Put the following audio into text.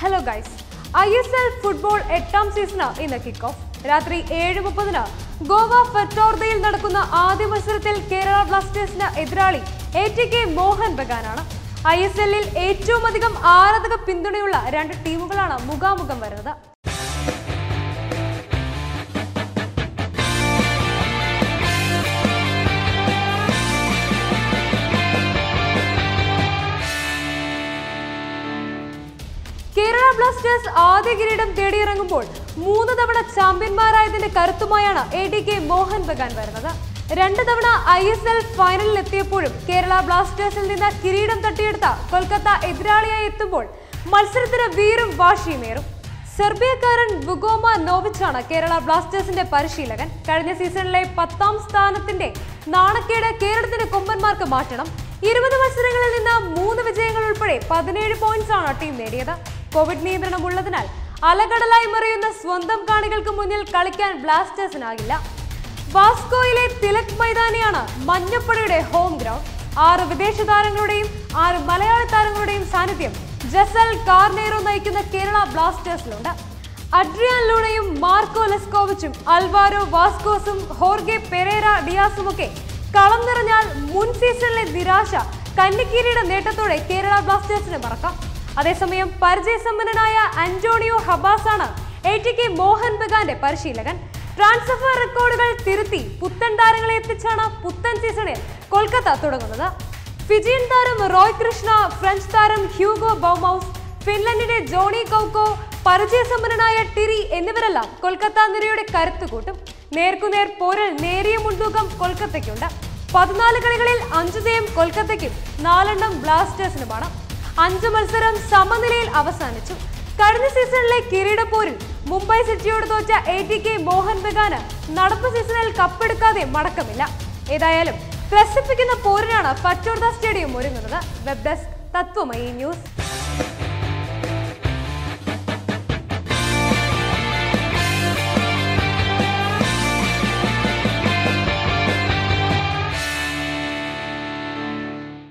Hello guys, ISL football 8th season in the kickoff. Ratri 7:30 Goa Fattordayil nadakkunna aadya matsathil Kerala Blasters ediraali ATK Mohun Bagan aanu. ISL il ettavum adhikam aaradhaka pinthunayulla rendu teamukalana mukamukam varunathu. Kerala Blasters ആദ്യ കിരീടം തേടിയിറങ്ങുമ്പോൾ മൂന്ന് തവണ ചാമ്പ്യന്മാരായതിന്റെ കരുത്തുമായാണ് ATK Mohun Bagan വരുന്നത്. രണ്ട് തവണ ISL ഫൈനലിൽ എത്തിയപ്പോഴും കേരള ബ്ലാസ്റ്റേഴ്സിൽ നിന്ന് കിരീടം തട്ടിയെടുത്ത കൊൽക്കത്ത എതിരാളിയായി എത്തുമ്പോൾ മത്സരത്തിന് വീറും വാശിയുമേറും. സെർബിയക്കാരൻ വുഗോമ നോവിച്ചാണ് കേരള ബ്ലാസ്റ്റേഴ്സിന്റെ പരിശീലകൻ. കഴിഞ്ഞ സീസണിലെ 10ാം സ്ഥാനത്തിന്റെ നാണക്കേട് കേരളത്തിന്റെ കൊമ്പന്മാർക്ക് മാറ്റണം. 20 മത്സരങ്ങളിൽ നിന്ന് 3 വിജയങ്ങൾ ഉൾപ്പെടെ 17 പോയിന്റ്സ് ആണ് ടീം നേടിയത്. കോവിഡ് നിയന്ത്രണമുള്ളതിനാൽ അലകടലായി മറയുന്ന സ്വന്തം കാണികൾക്ക് മുന്നിൽ കളിക്കാൻ ബ്ലാസ്റ്റേഴ്സിനാകില്ല. വാസ്കോയിലെ തിലക് മൈതാനിയാണ് മഞ്ഞപ്പടയുടെ ഹോം ഗ്രൗണ്ട്. 6 വിദേശ താരങ്ങളുടെയും 6 മലയാള താരങ്ങളുടെയും സാന്നിധ്യം ജസൽ കാർനേറോ നയിക്കുന്ന കേരള ബ്ലാസ്റ്റേഴ്സിലുണ്ട്. അഡ്രിയാൻ ലൂണയും മാർക്കോ ലെസ്കോവിച്ചും അൽവാരോ വാസ്കോസും ഹോർഗെ പെരേര ഡിയാസുമൊക്കെ കളം നിറഞ്ഞാൽ മുൻ സീസണിലെ നിരാശ കന്നിക്കിരീട നേട്ടത്തോടെ കേരള ബ്ലാസ്റ്റേഴ്സിന് മറക്കാം. അതേസമയം പരിചയസമ്പന്നനായ അന്റോണിയോ ഹബാസാണ് ATK Mohun Bagan പരിശീലകൻ. ട്രാൻസ്ഫർ റെക്കോർഡുകൾ തിരുത്തി പുത്തൻ താരങ്ങളെ എത്തിച്ചാണ് പുത്തൻ സീസണിൽ കൊൽക്കത്ത തുടങ്ങുന്നത്. ഫിജിയൻ താരം റോയ് കൃഷ്ണ, ഫ്രഞ്ച് താരം ഹ്യൂഗോ ബൗമൌസ്, ഫിൻലൻഡിന്റെ ജോണി കൗക്കോ, പരിചയസമ്പന്നനായ ടിരി എന്നിവരെല്ലാം കൊൽക്കത്ത നിരയുടെ കരുത്ത് കൂട്ടും. നേർക്കുനേർ പോരിൽ നേരിയ മുൻതൂക്കം കൊൽക്കത്തയ്ക്കുണ്ട്. 14 കളികളിൽ 5 ജയം കൊൽക്കത്തയ്ക്കും 4 എണ്ണം ബ്ലാസ്റ്റേഴ്സിനുമാണ്. 5 മത്സരം സമനിലയിൽ അവസാനിച്ചു. കഴിഞ്ഞ സീസണിലെ കിരീടപ്പോരിൽ മുംബൈ സിറ്റിയോട് തോറ്റ ATK Mohun Bagan നടപ്പ് സീസണിൽ കപ്പെടുക്കാതെ മടക്കമില്ല. ഏതായാലും ത്രസിപ്പിക്കുന്ന പോരിനാണ് ഫറ്റോർദ സ്റ്റേഡിയം ഒരുങ്ങുന്നത്. Web desk Tatwamayi news.